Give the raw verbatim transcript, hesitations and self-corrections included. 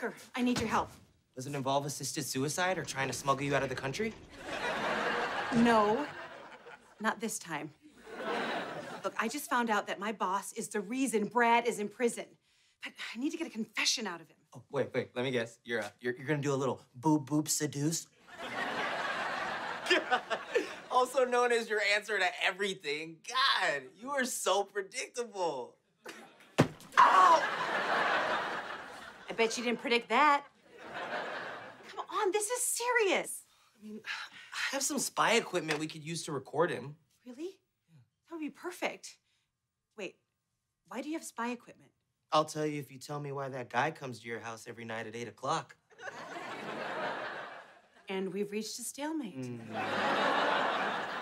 Tucker, I need your help. Does it involve assisted suicide or trying to smuggle you out of the country? No, not this time. Look, I just found out that my boss is the reason Brad is in prison. But I need to get a confession out of him. Oh, wait, wait, let me guess. You're, uh, you're, you're gonna do a little boop-boop seduce? Also known as your answer to everything. God, you are so predictable. Ow! I bet you didn't predict that. Come on, this is serious. I mean, I have some spy equipment we could use to record him. Really? That would be perfect. Wait, why do you have spy equipment? I'll tell you if you tell me why that guy comes to your house every night at eight o'clock. And we've reached a stalemate. Mm.